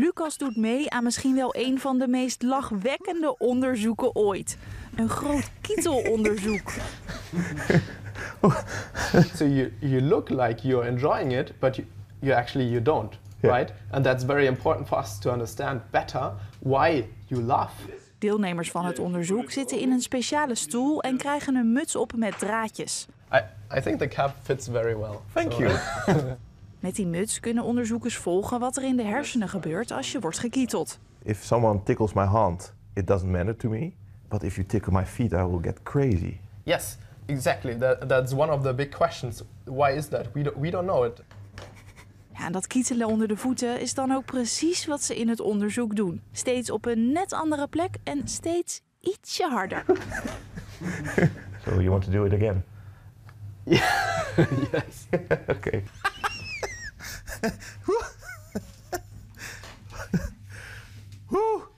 Lucas doet mee aan misschien wel een van de meest lachwekkende onderzoeken ooit. Een groot kietelonderzoek. So you look like you're enjoying it, but you actually don't, yeah. Right? And that's very important for us to understand better why you laugh. Deelnemers van het onderzoek zitten in een speciale stoel en krijgen een muts op met draadjes. I think the cap fits very well. Thank you. Met die muts kunnen onderzoekers volgen wat er in de hersenen gebeurt als je wordt gekieteld. If someone tickles my hand, it doesn't matter to me. But if you tickle my feet, I will get crazy. Yes, exactly. That's one of the big questions. Why is that? We don't know it. Ja, en dat kietelen onder de voeten is dan ook precies wat ze in het onderzoek doen. Steeds op een net andere plek en steeds ietsje harder. So you want to do it again? Yeah. Yes. Okay.